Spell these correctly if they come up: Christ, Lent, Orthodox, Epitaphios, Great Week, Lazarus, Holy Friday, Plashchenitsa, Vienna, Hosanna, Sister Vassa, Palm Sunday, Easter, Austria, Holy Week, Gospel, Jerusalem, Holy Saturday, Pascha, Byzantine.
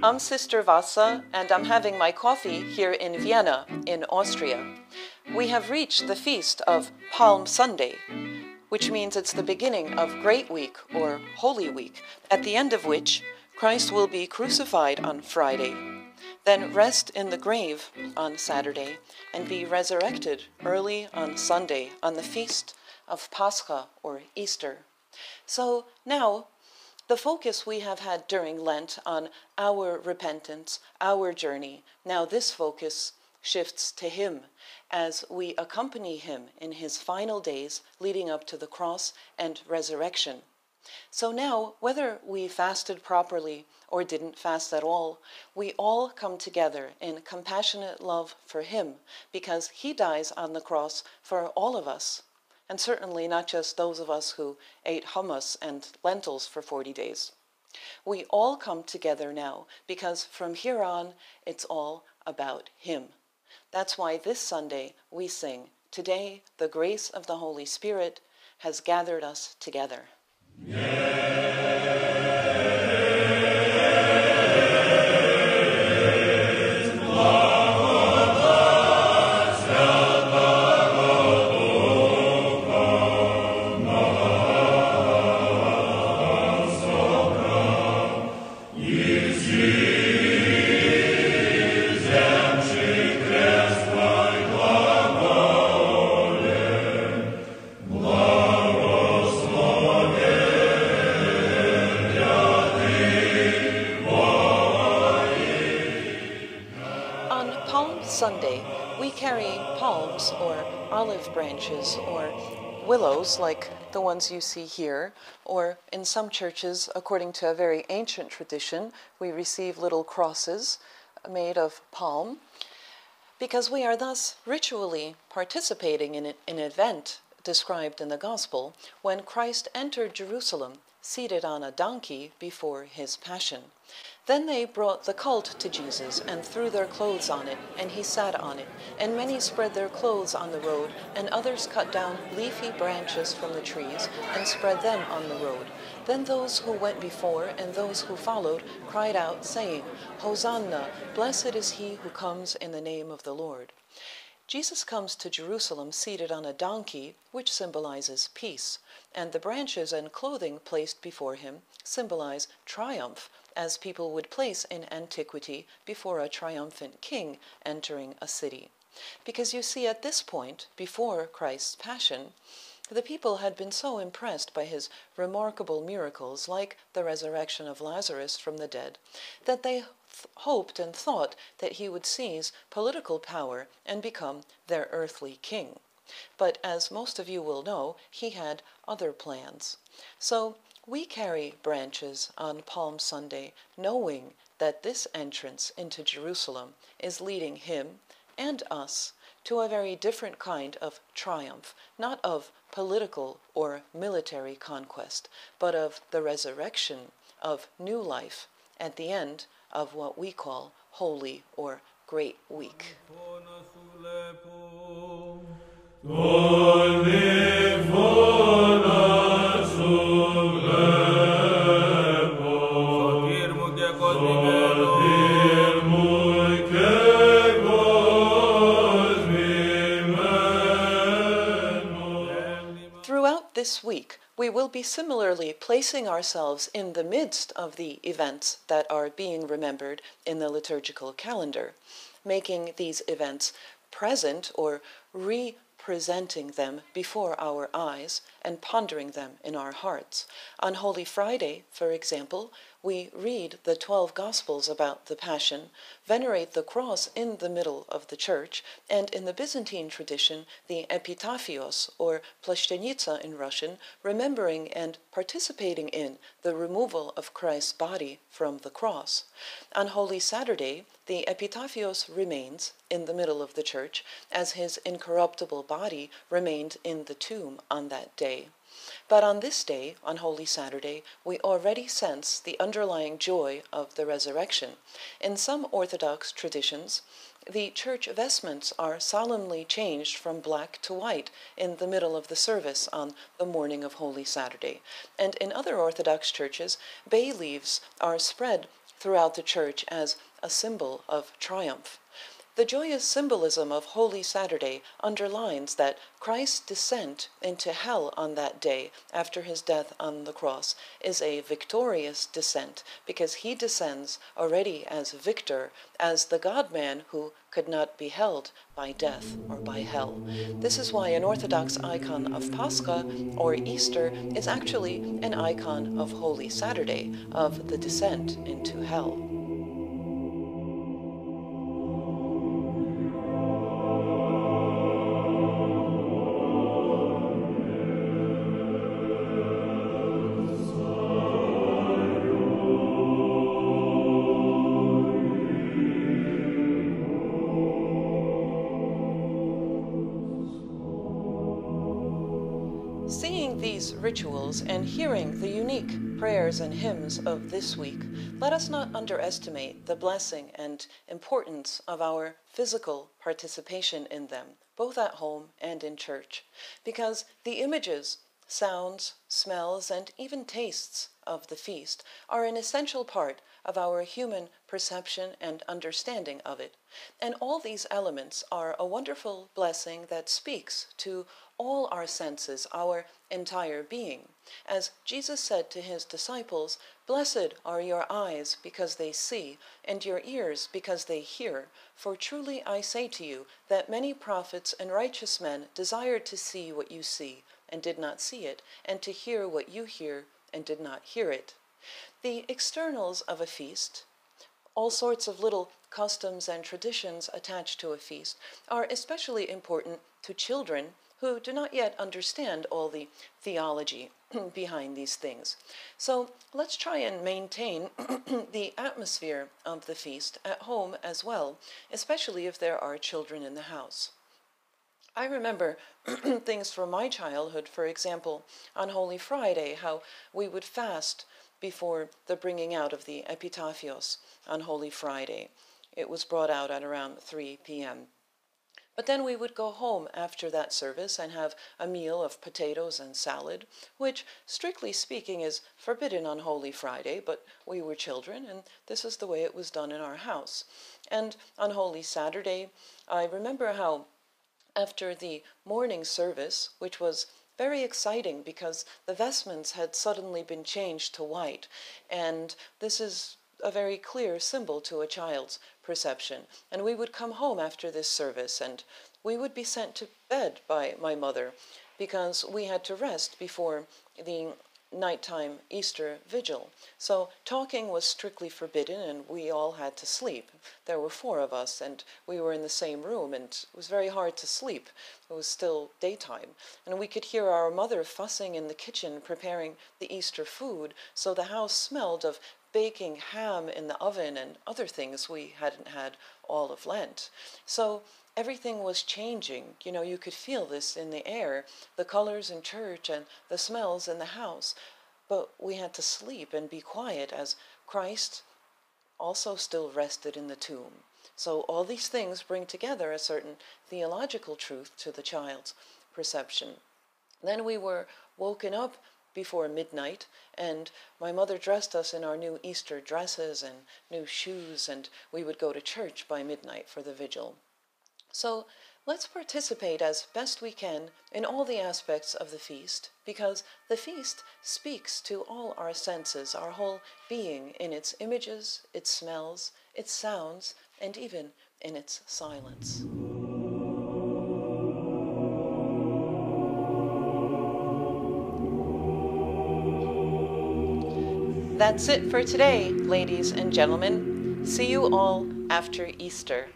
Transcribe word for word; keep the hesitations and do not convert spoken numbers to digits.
I'm Sister Vassa, and I'm having my coffee here in Vienna, in Austria. We have reached the feast of Palm Sunday, which means it's the beginning of Great Week, or Holy Week, at the end of which Christ will be crucified on Friday, then rest in the grave on Saturday, and be resurrected early on Sunday, on the feast of Pascha, or Easter. So now, the focus we have had during Lent on our repentance, our journey, now this focus shifts to Him as we accompany Him in His final days leading up to the cross and resurrection. So now, whether we fasted properly or didn't fast at all, we all come together in compassionate love for Him because He dies on the cross for all of us. And certainly not just those of us who ate hummus and lentils for forty days. We all come together now, because from here on, it's all about Him. That's why this Sunday we sing, "Today the grace of the Holy Spirit has gathered us together." Yeah. Branches or willows like the ones you see here, or in some churches, according to a very ancient tradition, we receive little crosses made of palm, because we are thus ritually participating in an event described in the Gospel when Christ entered Jerusalem seated on a donkey before His passion. Then they brought the colt to Jesus and threw their clothes on it, and He sat on it. And many spread their clothes on the road, and others cut down leafy branches from the trees and spread them on the road. Then those who went before and those who followed cried out, saying, "Hosanna, blessed is He who comes in the name of the Lord." Jesus comes to Jerusalem seated on a donkey, which symbolizes peace, and the branches and clothing placed before Him symbolize triumph, as people would place in antiquity before a triumphant king entering a city. Because you see, at this point, before Christ's passion, the people had been so impressed by His remarkable miracles, like the resurrection of Lazarus from the dead, that they Th hoped and thought that He would seize political power and become their earthly king. But as most of you will know, He had other plans. So we carry branches on Palm Sunday, knowing that this entrance into Jerusalem is leading Him and us to a very different kind of triumph, not of political or military conquest, but of the resurrection of new life at the end of what we call Holy or Great Week. Throughout this week, we will be similarly placing ourselves in the midst of the events that are being remembered in the liturgical calendar, making these events present or re-presenting them before our eyes and pondering them in our hearts. On Holy Friday, for example, we read the twelve Gospels about the Passion, venerate the cross in the middle of the church, and in the Byzantine tradition, the Epitaphios, or Plashchenitsa in Russian, remembering and participating in the removal of Christ's body from the cross. On Holy Saturday, the Epitaphios remains in the middle of the church, as His incorruptible body remained in the tomb on that day. But on this day, on Holy Saturday, we already sense the underlying joy of the resurrection. In some Orthodox traditions, the church vestments are solemnly changed from black to white in the middle of the service on the morning of Holy Saturday. And in other Orthodox churches, bay leaves are spread throughout the Church as a symbol of triumph. The joyous symbolism of Holy Saturday underlines that Christ's descent into hell on that day after his death on the cross is a victorious descent, because he descends already as victor, as the God-man who could not be held by death or by hell. This is why an Orthodox icon of Pascha or Easter is actually an icon of Holy Saturday, of the descent into hell. These rituals and hearing the unique prayers and hymns of this week, let us not underestimate the blessing and importance of our physical participation in them, both at home and in church, because the images, sounds, smells, and even tastes of the feast are an essential part of our human perception and understanding of it. And all these elements are a wonderful blessing that speaks to all our senses, our entire being. As Jesus said to his disciples, "Blessed are your eyes because they see, and your ears because they hear. For truly I say to you that many prophets and righteous men desired to see what you see, and did not see it, and to hear what you hear, and did not hear it." The externals of a feast, all sorts of little customs and traditions attached to a feast, are especially important to children who do not yet understand all the theology behind these things. So let's try and maintain the atmosphere of the feast at home as well, especially if there are children in the house. I remember things from my childhood, for example, on Holy Friday, how we would fast before the bringing out of the Epitaphios on Holy Friday. It was brought out at around three p m But then we would go home after that service and have a meal of potatoes and salad, which, strictly speaking, is forbidden on Holy Friday, but we were children, and this is the way it was done in our house. And on Holy Saturday, I remember how after the morning service, which was very exciting because the vestments had suddenly been changed to white, and this is a very clear symbol to a child's perception. And we would come home after this service, and we would be sent to bed by my mother because we had to rest before the nighttime Easter vigil. So talking was strictly forbidden, and we all had to sleep. There were four of us, and we were in the same room, and it was very hard to sleep. It was still daytime, and we could hear our mother fussing in the kitchen preparing the Easter food, so the house smelled of baking ham in the oven and other things we hadn't had all of Lent. So everything was changing. You know, you could feel this in the air, the colors in church and the smells in the house. But we had to sleep and be quiet, as Christ also still rested in the tomb. So all these things bring together a certain theological truth to the child's perception. Then we were woken up before midnight, and my mother dressed us in our new Easter dresses and new shoes, and we would go to church by midnight for the vigil. So let's participate as best we can in all the aspects of the feast, because the feast speaks to all our senses, our whole being, in its images, its smells, its sounds, and even in its silence. That's it for today, ladies and gentlemen. See you all after Easter.